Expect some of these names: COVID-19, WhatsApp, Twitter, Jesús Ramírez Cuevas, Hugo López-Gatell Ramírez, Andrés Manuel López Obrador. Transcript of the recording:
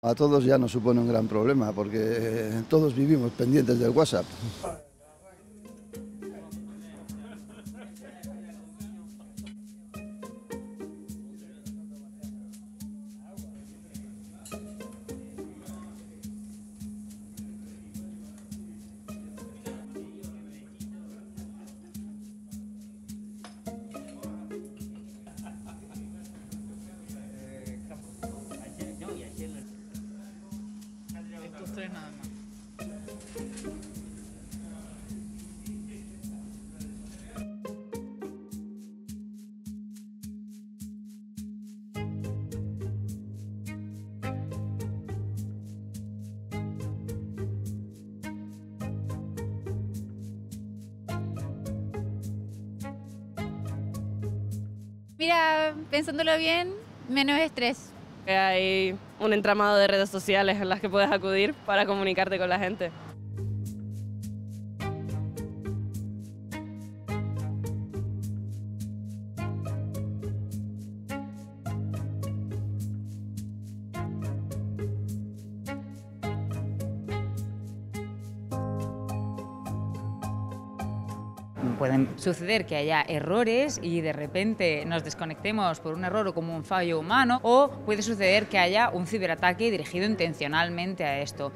A todos ya nos supone un gran problema porque todos vivimos pendientes del WhatsApp. Nada más. Mira, pensándolo bien, menos estrés. Hay un entramado de redes sociales en las que puedes acudir para comunicarte con la gente. Pueden suceder que haya errores y de repente nos desconectemos por un error o como un fallo humano, o puede suceder que haya un ciberataque dirigido intencionalmente a esto.